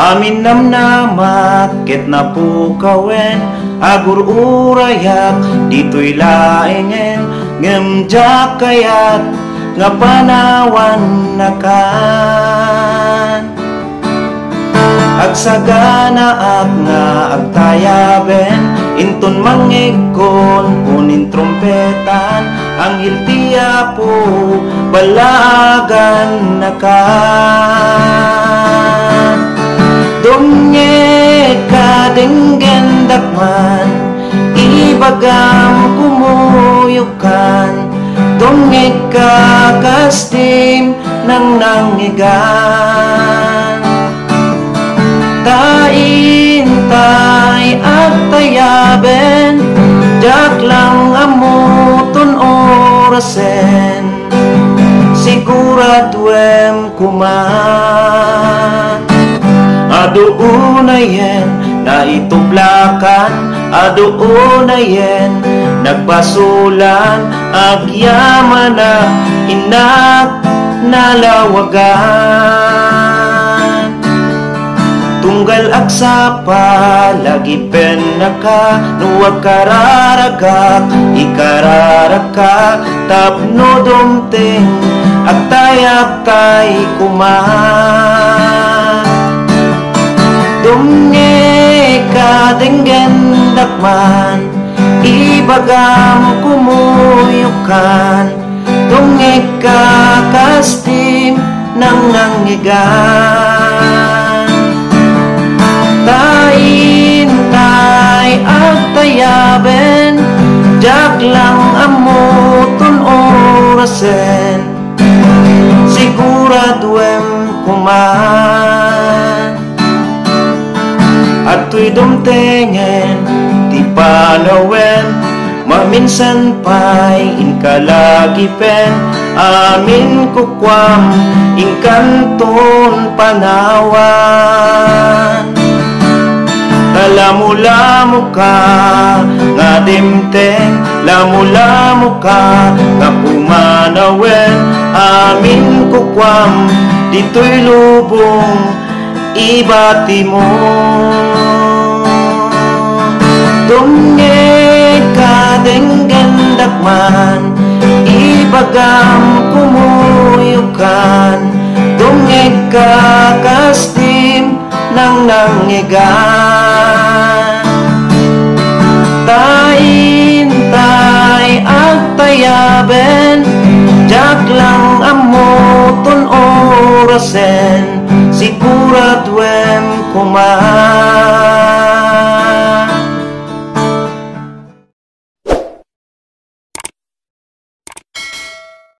Amin namnamat ket napukawen agur urayak dito'y laingen ngemjak kayat nga panawan nakan agsagana at nga agtayaben inton mangikon kunin trompetan ang hiltiya po balagan nakan Dongye kadenggen dakman ibagam kumuyukan Dongye kakastim nang nangigan Ta intay agtayaben jak lang amuton orasen siguradwem kuman Adounayen na itublakan Adounayen nagbasulan Agyaman na inak nalawagan Tunggal aksapa lagi penaka Nuwag kararagak ikararaka Tapno dumting agtay-agtay kuman Dongye kadenggen dakman ibagam kumuyukan Dongye kakastim nang nangigan Ta intay agtayaben jak lang amuton orasen siguradwem kuman At to'y dumtingin, di panawen Maminsan pa'y inkalagipen Amin kukwam, inkanton panawan Talamu-lamu ka, nga dimteng Lamu-lamu ka, nga pumanawen Amin kukwam, dito'y lubong Ibati mo Dongye kadenggen dakman ibagam kumuyukan Dongye kakastim nang nangigan Ta intay agtayaben jak lang amuton orasen Siguradwem kuman